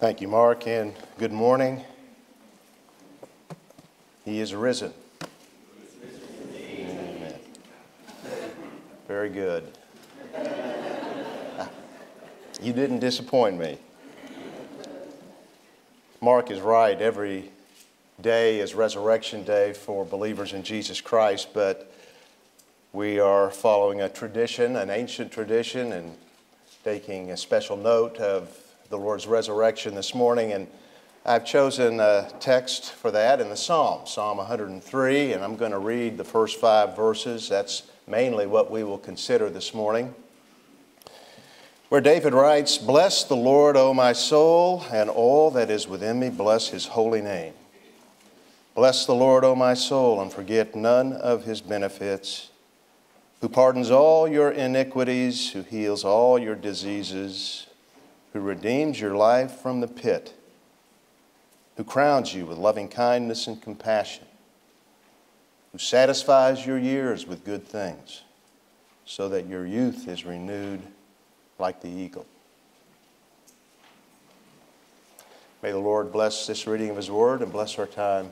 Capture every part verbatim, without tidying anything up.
Thank you, Mark, and good morning. He is risen. Amen. Very good. You didn't disappoint me. Mark is right. Every day is Resurrection Day for believers in Jesus Christ, but we are following a tradition, an ancient tradition, and taking a special note of the Lord's resurrection this morning, and I've chosen a text for that in the Psalm, Psalm one hundred three, and I'm going to read the first five verses. That's mainly what we will consider this morning, where David writes, "Bless the Lord, O my soul, and all that is within me, bless his holy name. Bless the Lord, O my soul, and forget none of his benefits, who pardons all your iniquities, who heals all your diseases, who redeems your life from the pit, who crowns you with loving kindness and compassion, who satisfies your years with good things, so that your youth is renewed like the eagle." May the Lord bless this reading of his word and bless our time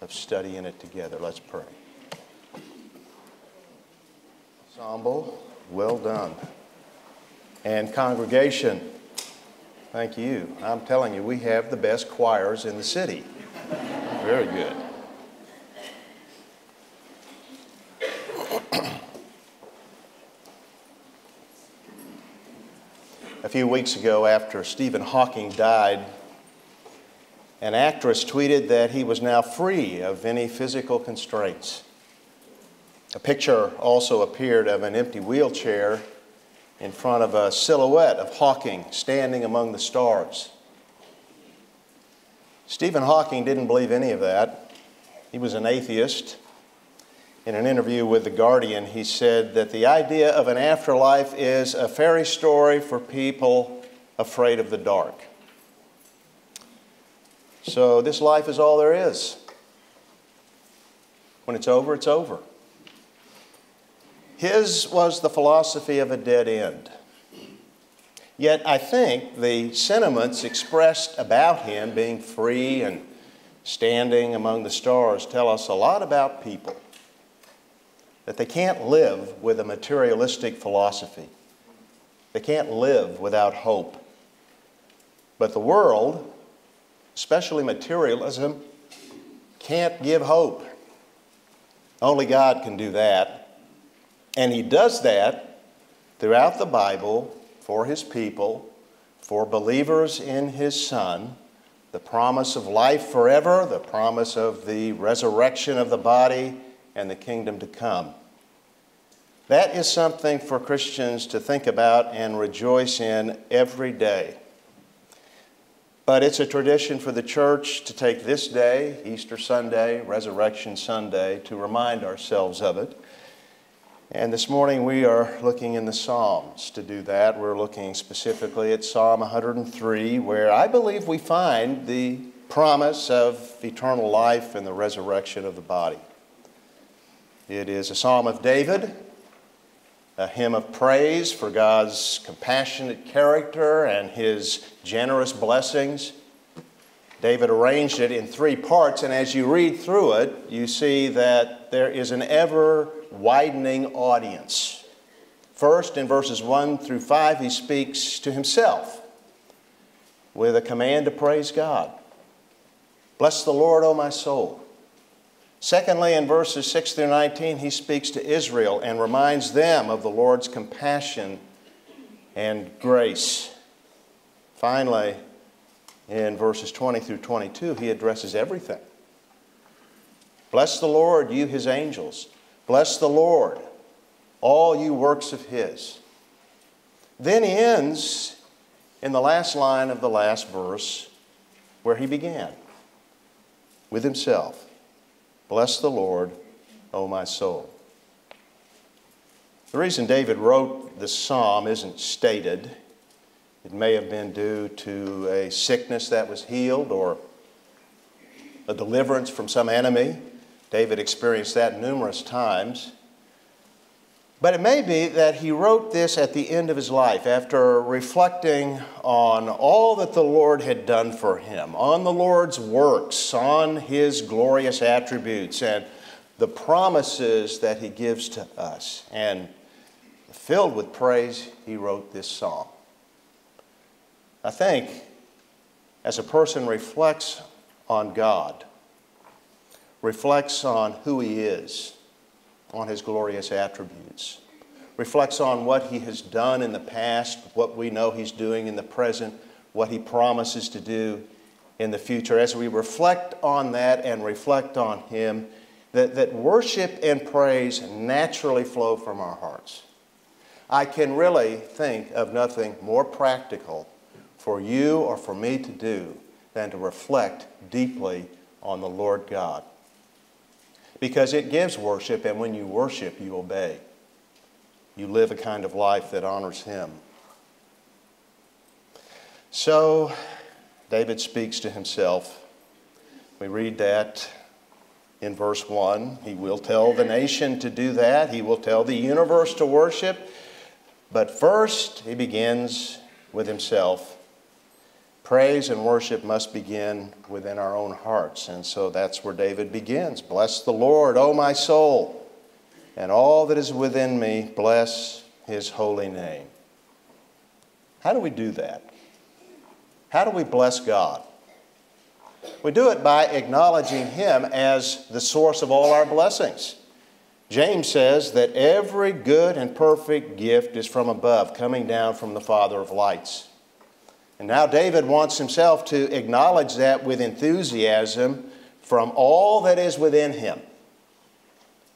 of studying it together. Let's pray. Ensemble, well done. And congregation, thank you. I'm telling you, we have the best choirs in the city. Very good. A few weeks ago, after Stephen Hawking died, an actress tweeted that he was now free of any physical constraints. A picture also appeared of an empty wheelchair in front of a silhouette of Hawking standing among the stars. Stephen Hawking didn't believe any of that. He was an atheist. In an interview with The Guardian, he said that the idea of an afterlife is a fairy story for people afraid of the dark. So this life is all there is. When it's over, it's over. His was the philosophy of a dead end. Yet I think the sentiments expressed about him being free and standing among the stars tell us a lot about people, that they can't live with a materialistic philosophy. They can't live without hope. But the world, especially materialism, can't give hope. Only God can do that. And he does that throughout the Bible for his people, for believers in his Son, the promise of life forever, the promise of the resurrection of the body and the kingdom to come. That is something for Christians to think about and rejoice in every day. But it's a tradition for the church to take this day, Easter Sunday, Resurrection Sunday, to remind ourselves of it. And this morning we are looking in the Psalms to do that. We're looking specifically at Psalm one hundred three, where I believe we find the promise of eternal life and the resurrection of the body. It is a Psalm of David, a hymn of praise for God's compassionate character and his generous blessings. David arranged it in three parts, and as you read through it, you see that there is an ever-widening audience. First, in verses one through five, he speaks to himself with a command to praise God. Bless the Lord, O my soul. Secondly, in verses six through nineteen, he speaks to Israel and reminds them of the Lord's compassion and grace. Finally, in verses twenty through twenty-two, he addresses everything. Bless the Lord, you his angels. Bless the Lord, all you works of his. Then he ends in the last line of the last verse where he began with himself. Bless the Lord, O my soul. The reason David wrote this psalm isn't stated. It may have been due to a sickness that was healed or a deliverance from some enemy. David experienced that numerous times. But it may be that he wrote this at the end of his life, after reflecting on all that the Lord had done for him, on the Lord's works, on his glorious attributes, and the promises that he gives to us. And filled with praise, he wrote this psalm. I think as a person reflects on God, reflects on who he is, on his glorious attributes, reflects on what he has done in the past, what we know he's doing in the present, what he promises to do in the future. As we reflect on that and reflect on him, that, that worship and praise naturally flow from our hearts. I can really think of nothing more practical for you or for me to do than to reflect deeply on the Lord God. Because it gives worship, and when you worship, you obey. You live a kind of life that honors him. So, David speaks to himself. We read that in verse one. He will tell the nation to do that. He will tell the universe to worship. But first, he begins with himself. Praise and worship must begin within our own hearts. And so that's where David begins. Bless the Lord, O my soul, and all that is within me, bless his holy name. How do we do that? How do we bless God? We do it by acknowledging him as the source of all our blessings. James says that every good and perfect gift is from above, coming down from the Father of lights. And now David wants himself to acknowledge that with enthusiasm from all that is within him.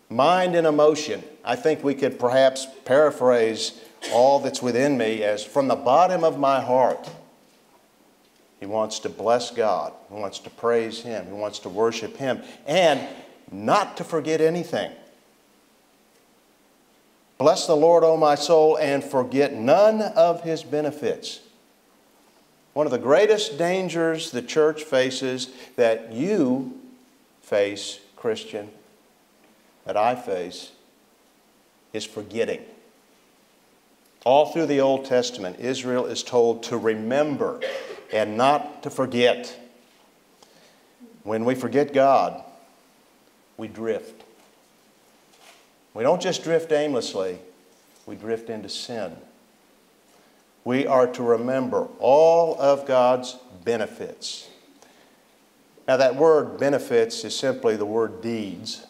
Mind and emotion. I think we could perhaps paraphrase all that's within me as from the bottom of my heart. He wants to bless God. He wants to praise him. He wants to worship him. And not to forget anything. Bless the Lord, O my soul, and forget none of his benefits. One of the greatest dangers the church faces, that you face, Christian, that I face, is forgetting. All through the Old Testament, Israel is told to remember and not to forget. When we forget God, we drift. We don't just drift aimlessly, we drift into sin. We are to remember all of God's benefits. Now that word benefits is simply the word deeds.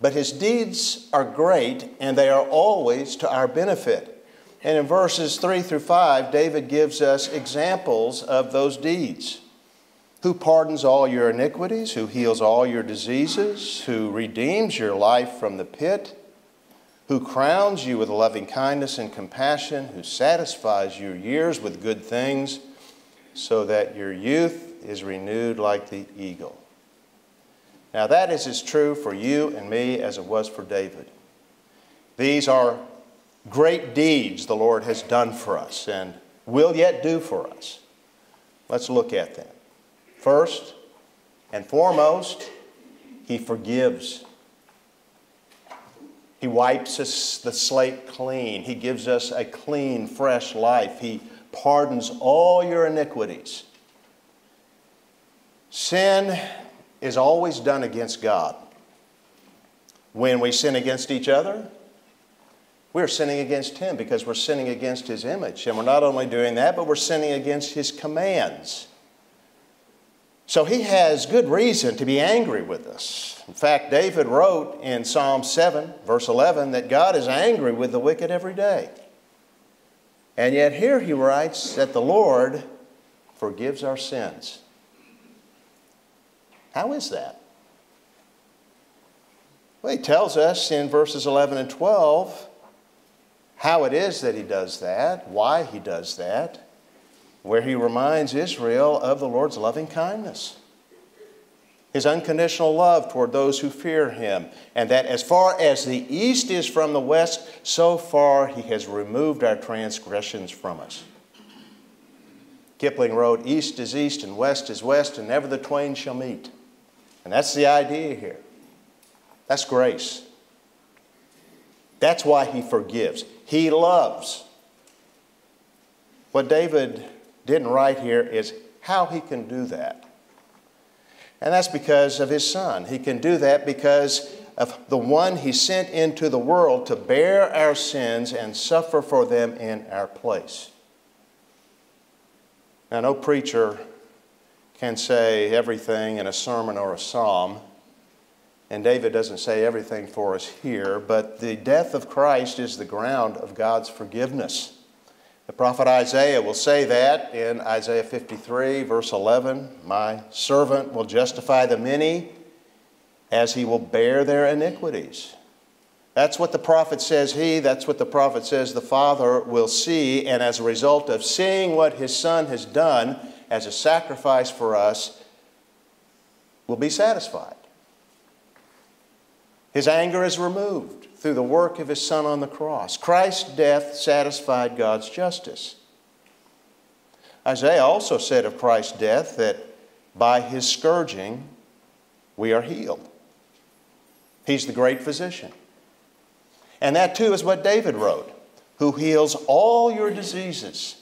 But his deeds are great, and they are always to our benefit. And in verses three through five, David gives us examples of those deeds. Who pardons all your iniquities, who heals all your diseases, who redeems your life from the pit, who crowns you with loving kindness and compassion, who satisfies your years with good things, so that your youth is renewed like the eagle. Now that is as true for you and me as it was for David. These are great deeds the Lord has done for us and will yet do for us. Let's look at them. First and foremost, he forgives. He wipes us the slate clean. He gives us a clean, fresh life. He pardons all your iniquities. Sin is always done against God. When we sin against each other, we're sinning against him because we're sinning against his image. And we're not only doing that, but we're sinning against his commands. So he has good reason to be angry with us. In fact, David wrote in Psalm seven, verse eleven, that God is angry with the wicked every day. And yet here he writes that the Lord forgives our sins. How is that? Well, he tells us in verses eleven and twelve how it is that he does that, why he does that, where he reminds Israel of the Lord's loving kindness, his unconditional love toward those who fear him, and that as far as the east is from the west, so far he has removed our transgressions from us. Kipling wrote, "East is east and west is west, and never the twain shall meet." And that's the idea here. That's grace. That's why he forgives. He loves. What David didn't write here is how he can do that. And that's because of his Son. He can do that because of the one he sent into the world to bear our sins and suffer for them in our place. Now, no preacher can say everything in a sermon or a psalm, and David doesn't say everything for us here, but the death of Christ is the ground of God's forgiveness. The prophet Isaiah will say that in Isaiah fifty-three, verse eleven, "My servant will justify the many as he will bear their iniquities." That's what the prophet says he, that's what the prophet says the Father will see, and as a result of seeing what his Son has done as a sacrifice for us, will be satisfied. His anger is removed through the work of his Son on the cross. Christ's death satisfied God's justice. Isaiah also said of Christ's death that by his scourging we are healed. He's the great physician. And that too is what David wrote, who heals all your diseases.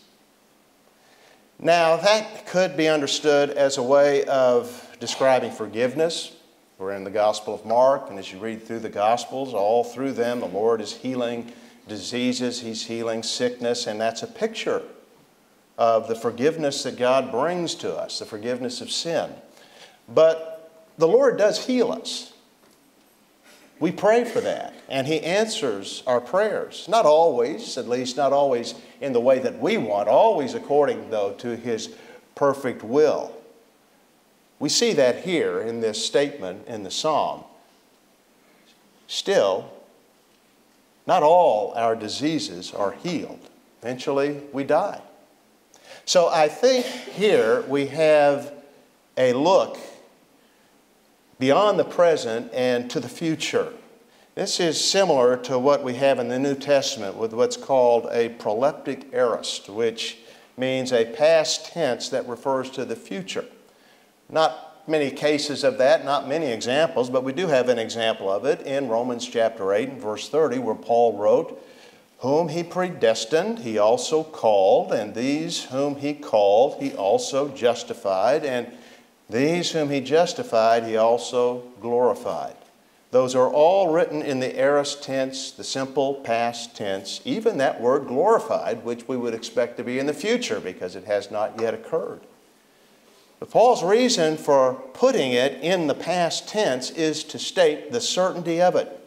Now that could be understood as a way of describing forgiveness. We're in the Gospel of Mark, and as you read through the Gospels, all through them, the Lord is healing diseases, He's healing sickness, and that's a picture of the forgiveness that God brings to us, the forgiveness of sin. But the Lord does heal us. We pray for that, and He answers our prayers. Not always, at least not always in the way that we want, always according, though, to His perfect will. We see that here in this statement in the psalm. Still, not all our diseases are healed. Eventually, we die. So I think here we have a look beyond the present and to the future. This is similar to what we have in the New Testament with what's called a proleptic aorist, which means a past tense that refers to the future. Not many cases of that, not many examples, but we do have an example of it in Romans chapter eight and verse thirty, where Paul wrote, "Whom he predestined, he also called, and these whom he called, he also justified, and these whom he justified, he also glorified." Those are all written in the aorist tense, the simple past tense, even that word glorified, which we would expect to be in the future because it has not yet occurred. But Paul's reason for putting it in the past tense is to state the certainty of it.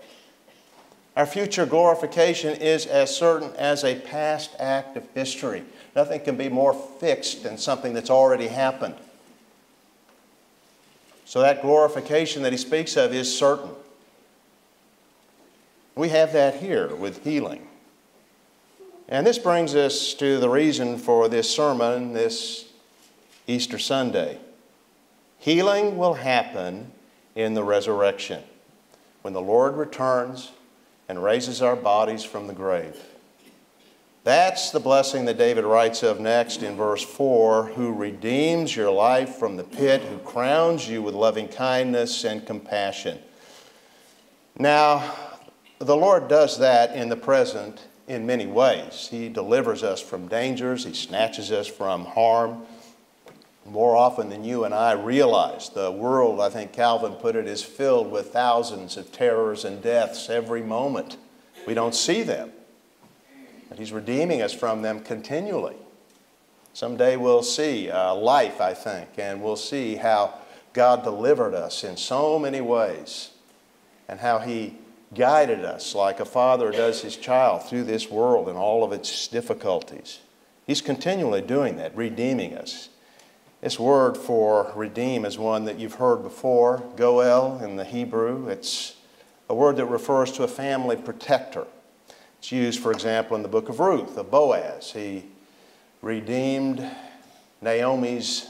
Our future glorification is as certain as a past act of history. Nothing can be more fixed than something that's already happened. So that glorification that he speaks of is certain. We have that here with healing. And this brings us to the reason for this sermon, this Easter Sunday. Healing will happen in the resurrection when the Lord returns and raises our bodies from the grave. That's the blessing that David writes of next in verse four, "Who redeems your life from the pit, who crowns you with loving kindness and compassion." Now, the Lord does that in the present in many ways. He delivers us from dangers. He snatches us from harm. More often than you and I realize, the world, I think Calvin put it, is filled with thousands of terrors and deaths every moment. We don't see them. But He's redeeming us from them continually. Someday we'll see uh, life, I think, and we'll see how God delivered us in so many ways and how He guided us like a father does his child through this world and all of its difficulties. He's continually doing that, redeeming us. This word for redeem is one that you've heard before, Goel in the Hebrew. It's a word that refers to a family protector. It's used, for example, in the book of Ruth, of Boaz. He redeemed Naomi's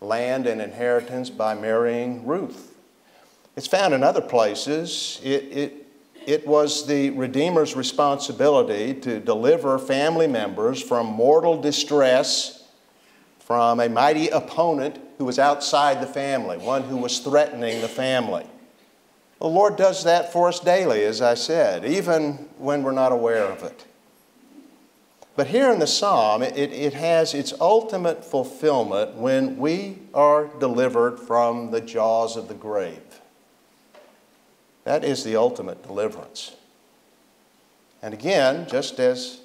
land and inheritance by marrying Ruth. It's found in other places. It, it, it was the Redeemer's responsibility to deliver family members from mortal distress, from a mighty opponent who was outside the family, one who was threatening the family. The Lord does that for us daily, as I said, even when we're not aware of it. But here in the psalm, it, it has its ultimate fulfillment when we are delivered from the jaws of the grave. That is the ultimate deliverance. And again, just as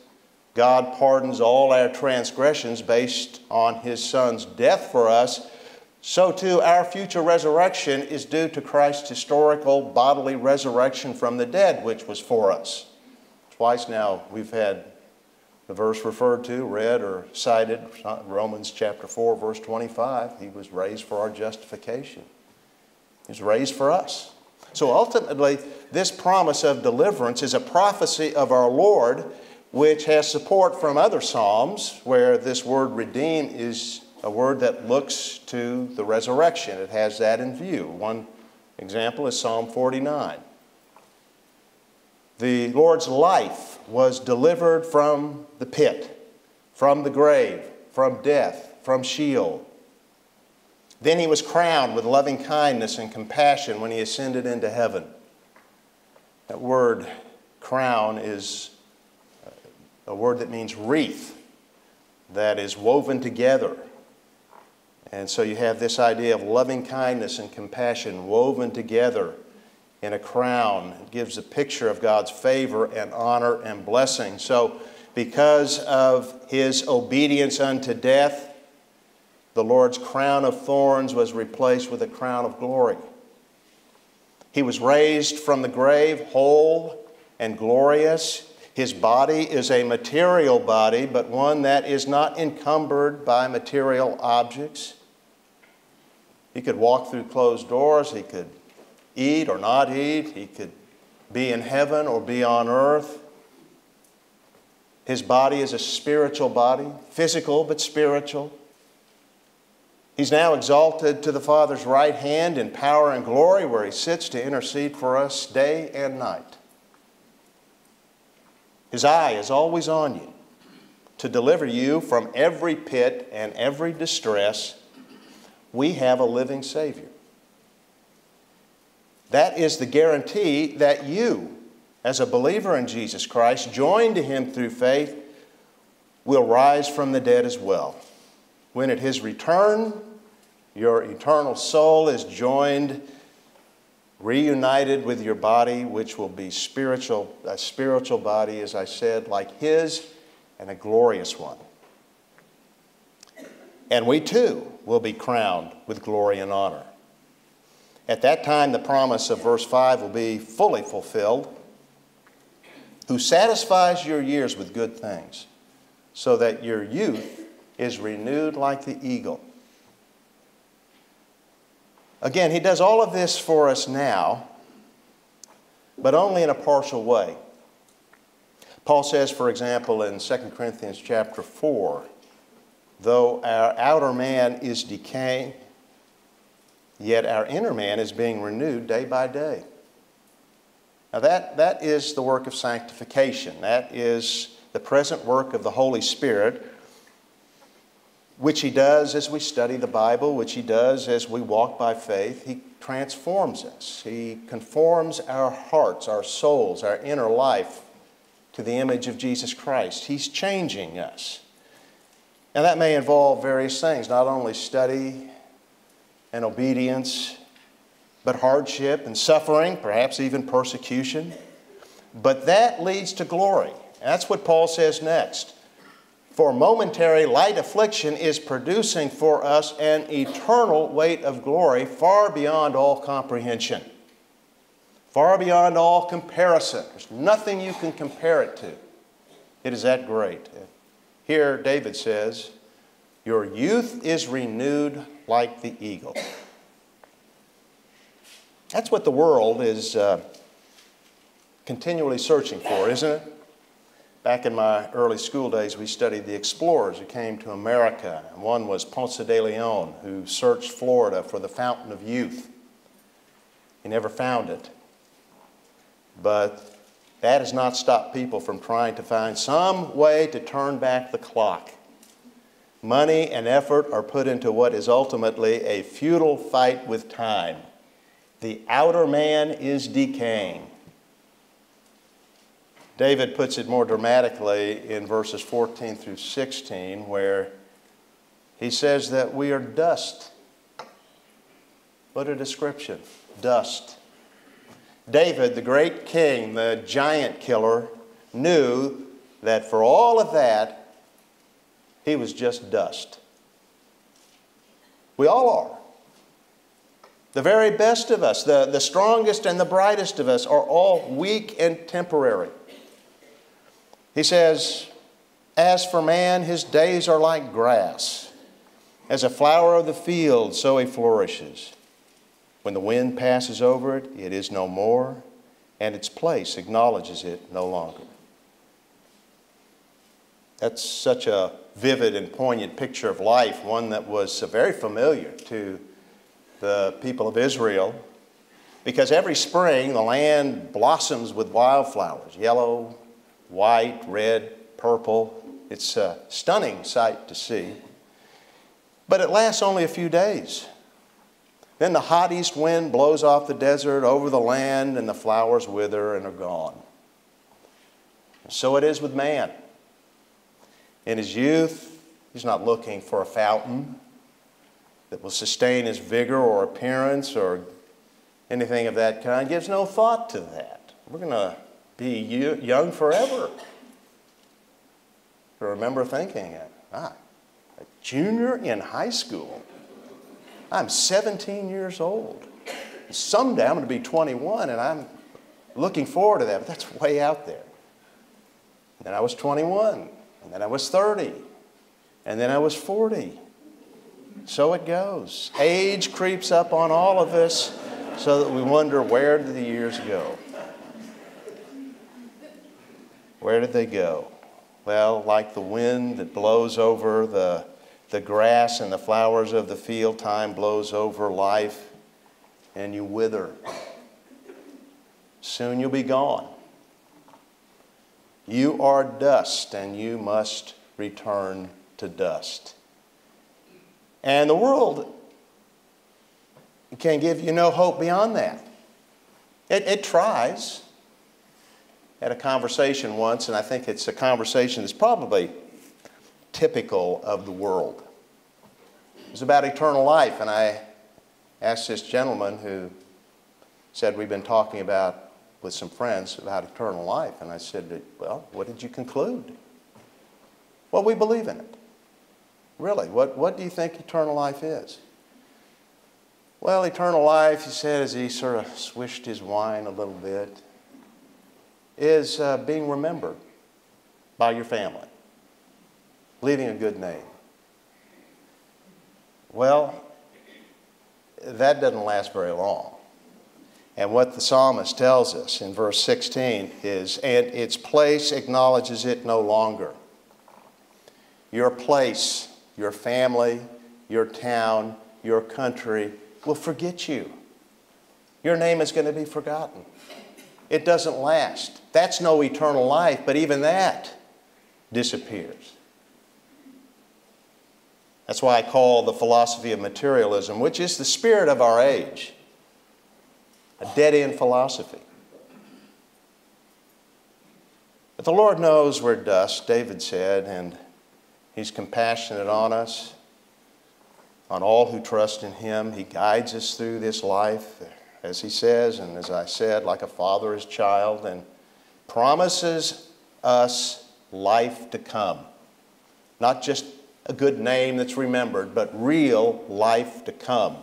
God pardons all our transgressions based on His Son's death for us, so too our future resurrection is due to Christ's historical bodily resurrection from the dead, which was for us. Twice now we've had the verse referred to, read, or cited, Romans chapter four, verse twenty-five. He was raised for our justification. He was raised for us. So ultimately, this promise of deliverance is a prophecy of our Lord, which has support from other psalms where this word redeem is a word that looks to the resurrection. It has that in view. One example is Psalm forty-nine. The Lord's life was delivered from the pit, from the grave, from death, from Sheol. Then He was crowned with loving kindness and compassion when He ascended into heaven. That word crown is a word that means wreath, that is woven together. And so you have this idea of loving kindness and compassion woven together in a crown. It gives a picture of God's favor and honor and blessing. So because of His obedience unto death, the Lord's crown of thorns was replaced with a crown of glory. He was raised from the grave whole and glorious. His body is a material body, but one that is not encumbered by material objects. He could walk through closed doors. He could eat or not eat. He could be in heaven or be on earth. His body is a spiritual body, physical but spiritual. He's now exalted to the Father's right hand in power and glory, where He sits to intercede for us day and night. His eye is always on you to deliver you from every pit and every distress. We have a living Savior. That is the guarantee that you, as a believer in Jesus Christ, joined to Him through faith, will rise from the dead as well. When at His return, your eternal soul is joined, reunited with your body, which will be spiritual, a spiritual body, as I said, like His, and a glorious one. And we too will be crowned with glory and honor. At that time, the promise of verse five will be fully fulfilled. Who satisfies your years with good things, so that your youth is renewed like the eagle. Again, He does all of this for us now, but only in a partial way. Paul says, for example, in Second Corinthians chapter four, though our outer man is decaying, yet our inner man is being renewed day by day. Now that, that is the work of sanctification. That is the present work of the Holy Spirit, which He does as we study the Bible, which He does as we walk by faith. He transforms us. He conforms our hearts, our souls, our inner life to the image of Jesus Christ. He's changing us. And that may involve various things, not only study and obedience, but hardship and suffering, perhaps even persecution. But that leads to glory. That's what Paul says next. For momentary light affliction is producing for us an eternal weight of glory far beyond all comprehension, far beyond all comparison. There's nothing you can compare it to. It is that great. Here David says, your youth is renewed like the eagle. That's what the world is uh, continually searching for, isn't it? Back in my early school days, we studied the explorers who came to America. One was Ponce de Leon, who searched Florida for the fountain of youth. He never found it. But that has not stopped people from trying to find some way to turn back the clock. Money and effort are put into what is ultimately a futile fight with time The outer man is decaying. David puts it more dramatically in verses fourteen through sixteen, where he says that we are dust. What a description. Dust. David, the great king, the giant killer, knew that for all of that, he was just dust. We all are. The very best of us, the, the strongest and the brightest of us, are all weak and temporary. He says, as for man, his days are like grass. As a flower of the field, so he flourishes. When the wind passes over it, it is no more, and its place acknowledges it no longer. That's such a vivid and poignant picture of life, one that was very familiar to the people of Israel, because every spring the land blossoms with wildflowers, yellow, white, red, purple. It's a stunning sight to see, but it lasts only a few days. Then the hot east wind blows off the desert over the land, and the flowers wither and are gone. So it is with man. In his youth, he's not looking for a fountain that will sustain his vigor or appearance or anything of that kind. Gives no thought to that. We're going to be young forever. I remember thinking, ah, a junior in high school. I'm seventeen years old. Someday I'm going to be twenty-one, and I'm looking forward to that, but that's way out there. And then I was twenty-one, and then I was thirty, and then I was forty. So it goes. Age creeps up on all of us so that we wonder, where did the years go? Where did they go? Well, like the wind that blows over the The grass and the flowers of the field, time blows over life, and you wither. Soon you'll be gone. You are dust, and you must return to dust. And the world can give you no hope beyond that. It, it tries. I had a conversation once, and I think it's a conversation that's probably typical of the world. It was about eternal life, and I asked this gentleman who said, we've been talking about with some friends about eternal life, and I said, well, what did you conclude? Well, we believe in it. Really, what, what do you think eternal life is? Well, eternal life, he said, as he sort of swished his wine a little bit, is uh, being remembered by your family. Leaving a good name. Well, that doesn't last very long. And what the psalmist tells us in verse sixteen is, and its place acknowledges it no longer. Your place, your family, your town, your country will forget you. Your name is going to be forgotten. It doesn't last. That's no eternal life, but even that disappears. That's why I call the philosophy of materialism, which is the spirit of our age, a dead-end philosophy. But the Lord knows we're dust, David said, and He's compassionate on us, on all who trust in Him. He guides us through this life, as He says, and as I said, like a father his child, and promises us life to come, not just a good name that's remembered, but real life to come.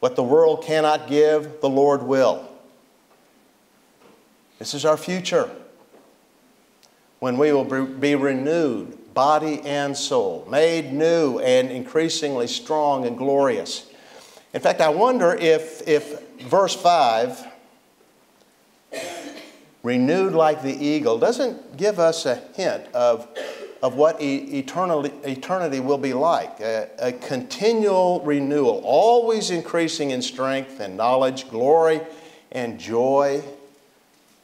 What the world cannot give, the Lord will. This is our future, when we will be renewed, body and soul, made new and increasingly strong and glorious. In fact, I wonder if, if verse five, renewed like the eagle, doesn't give us a hint of of what eternity, eternity will be like, a, a continual renewal, always increasing in strength and knowledge, glory and joy,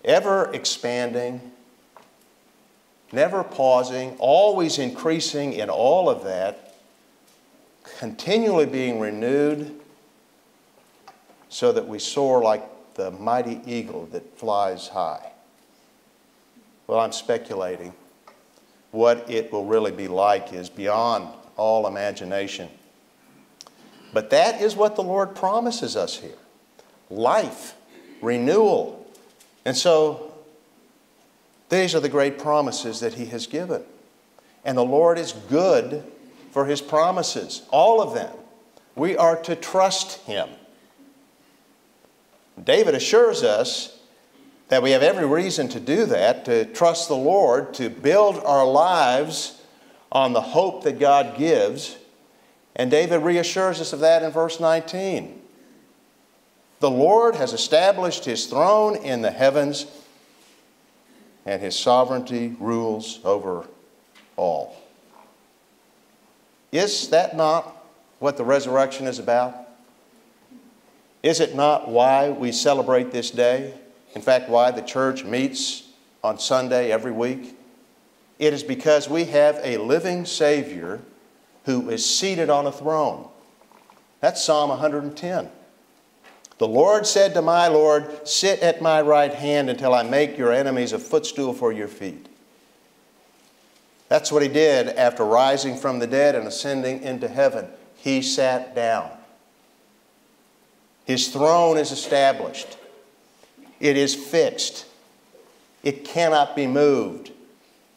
ever expanding, never pausing, always increasing in all of that, continually being renewed so that we soar like the mighty eagle that flies high. Well, I'm speculating. What it will really be like is beyond all imagination. But that is what the Lord promises us here. Life, renewal. And so these are the great promises that He has given. And the Lord is good for His promises, all of them. We are to trust Him. David assures us that we have every reason to do that, to trust the Lord, to build our lives on the hope that God gives. And David reassures us of that in verse nineteen. The Lord has established His throne in the heavens, and His sovereignty rules over all. Is that not what the resurrection is about? Is it not why we celebrate this day? In fact, why the church meets on Sunday every week? It is because we have a living Savior who is seated on a throne. That's Psalm one ten. The Lord said to my Lord, sit at my right hand until I make your enemies a footstool for your feet. That's what He did after rising from the dead and ascending into heaven. He sat down. His throne is established. It is fixed. It cannot be moved.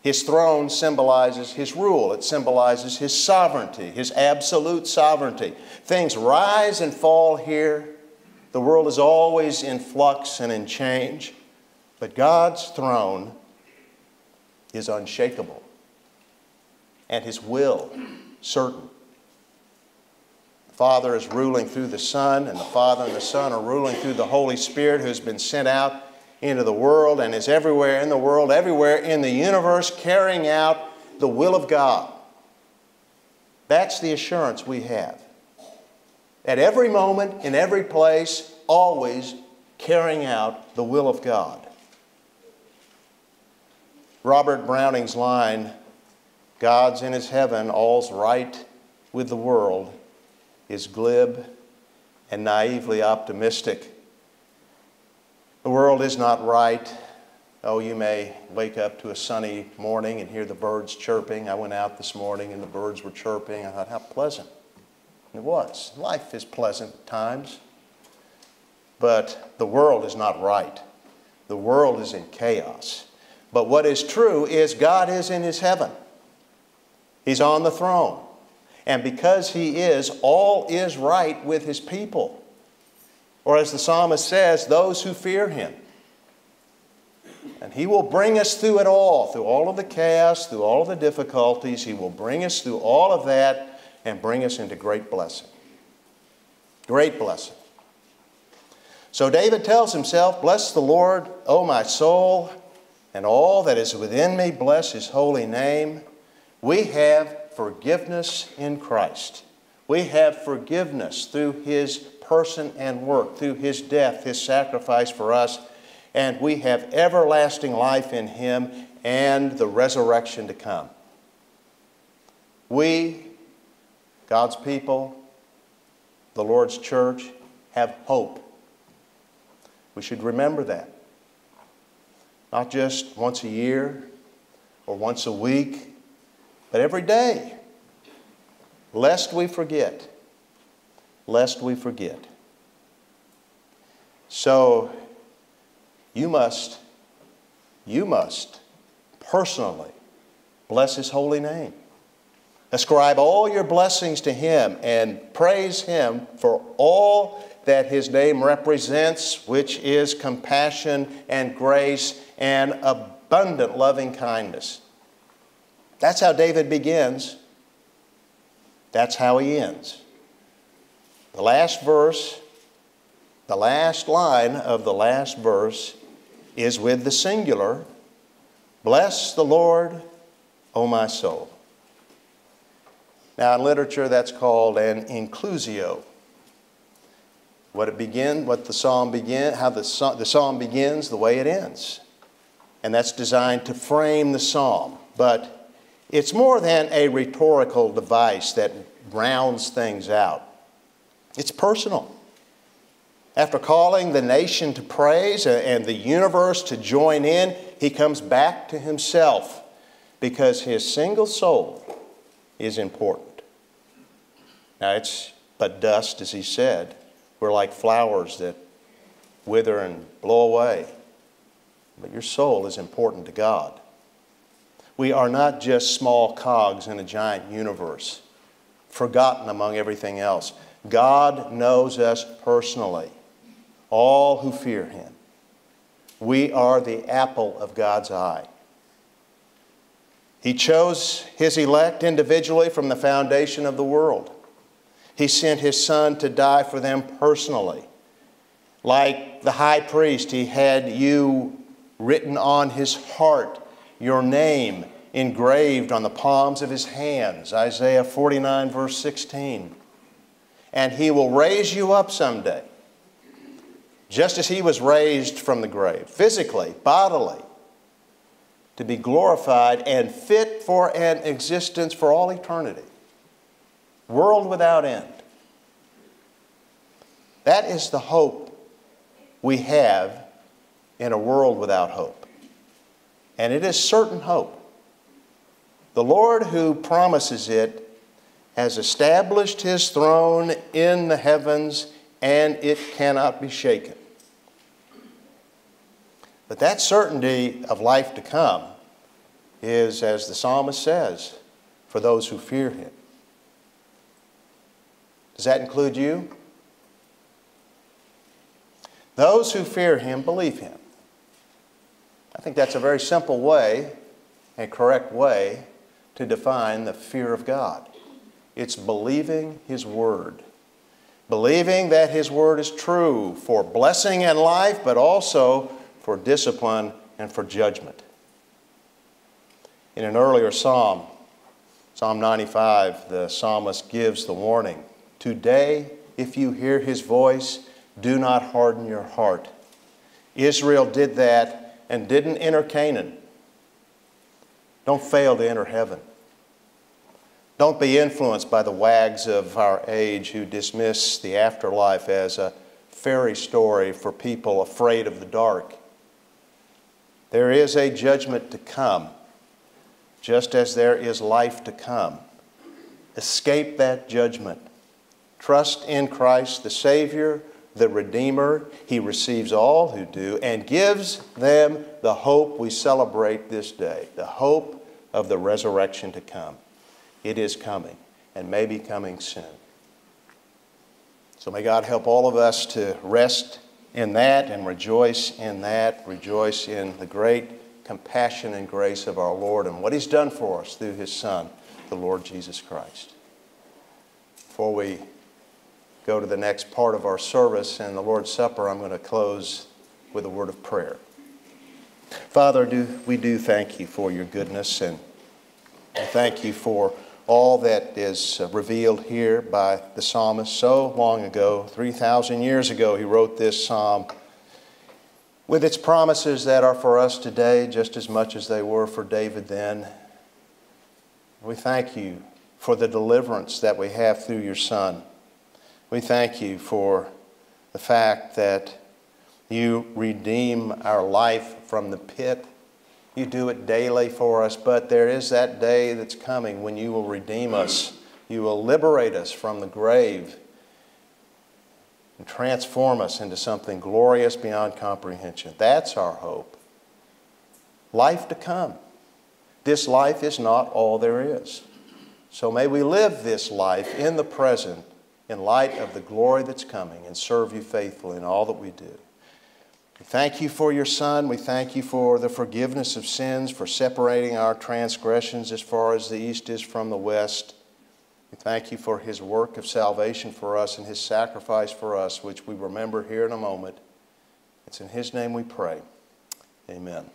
His throne symbolizes His rule. It symbolizes His sovereignty, His absolute sovereignty. Things rise and fall here. The world is always in flux and in change. But God's throne is unshakable, and His will certain. The Father is ruling through the Son, and the Father and the Son are ruling through the Holy Spirit, who's been sent out into the world and is everywhere in the world, everywhere in the universe, carrying out the will of God. That's the assurance we have. At every moment, in every place, always carrying out the will of God. Robert Browning's line, God's in His heaven, all's right with the world, is glib and naively optimistic. The world is not right. Oh, you may wake up to a sunny morning and hear the birds chirping. I went out this morning and the birds were chirping. I thought, how pleasant. And it was. Life is pleasant at times. But the world is not right. The world is in chaos. But what is true is God is in His heaven. He's on the throne. And because He is, all is right with His people. Or as the psalmist says, those who fear Him. And He will bring us through it all, through all of the chaos, through all of the difficulties. He will bring us through all of that and bring us into great blessing. Great blessing. So David tells himself, bless the Lord, O my soul, and all that is within me, bless His holy name. We have forgiveness in Christ. We have forgiveness through His person and work, through His death, His sacrifice for us, and we have everlasting life in Him and the resurrection to come. We, God's people, the Lord's church, have hope. We should remember that. Not just once a year or once a week, but every day, lest we forget. Lest we forget. So you must, you must personally bless His holy name. Ascribe all your blessings to Him and praise Him for all that His name represents, which is compassion and grace and abundant loving kindness. That's how David begins. That's how he ends. The last verse, the last line of the last verse is with the singular, bless the Lord, O my soul. Now in literature that's called an inclusio. What it begin, what the psalm begin, how the psalm, the psalm begins, the way it ends. And that's designed to frame the psalm. But it's more than a rhetorical device that rounds things out. It's personal. After calling the nation to praise and the universe to join in, he comes back to himself because his single soul is important. Now it's but dust, as he said. We're like flowers that wither and blow away. But your soul is important to God. We are not just small cogs in a giant universe, forgotten among everything else. God knows us personally, all who fear Him. We are the apple of God's eye. He chose His elect individually from the foundation of the world. He sent His Son to die for them personally. Like the high priest, He had you written on His heart, your name engraved on the palms of His hands, Isaiah forty-nine, verse sixteen. And He will raise you up someday, just as He was raised from the grave, physically, bodily, to be glorified and fit for an existence for all eternity, world without end. That is the hope we have in a world without hope. And it is certain hope. The Lord who promises it has established His throne in the heavens, and it cannot be shaken. But that certainty of life to come is, as the psalmist says, for those who fear Him. Does that include you? Those who fear Him believe Him. I think that's a very simple way, and correct way, to define the fear of God. It's believing His Word. Believing that His Word is true for blessing and life, but also for discipline and for judgment. In an earlier psalm, Psalm ninety-five, the psalmist gives the warning, "Today, if you hear His voice, do not harden your heart." Israel did that and didn't enter Canaan. Don't fail to enter heaven. Don't be influenced by the wags of our age who dismiss the afterlife as a fairy story for people afraid of the dark. There is a judgment to come, just as there is life to come. Escape that judgment. Trust in Christ, the Savior, the Redeemer. He receives all who do and gives them the hope we celebrate this day, the hope of the resurrection to come. It is coming, and may be coming soon. So may God help all of us to rest in that and rejoice in that, rejoice in the great compassion and grace of our Lord and what He's done for us through His Son, the Lord Jesus Christ. Before we go to the next part of our service and the Lord's Supper, I'm going to close with a word of prayer. Father, do, we do thank You for Your goodness, and we thank You for all that is revealed here by the psalmist so long ago. three thousand years ago, he wrote this psalm with its promises that are for us today just as much as they were for David then. We thank You for the deliverance that we have through Your Son. We thank You for the fact that You redeem our life from the pit. You do it daily for us, but there is that day that's coming when You will redeem us. You will liberate us from the grave and transform us into something glorious beyond comprehension. That's our hope. Life to come. This life is not all there is. So may we live this life in the present in light of the glory that's coming and serve You faithfully in all that we do. We thank You for Your Son. We thank You for the forgiveness of sins, for separating our transgressions as far as the east is from the west. We thank You for His work of salvation for us and His sacrifice for us, which we remember here in a moment. It's in His name we pray. Amen.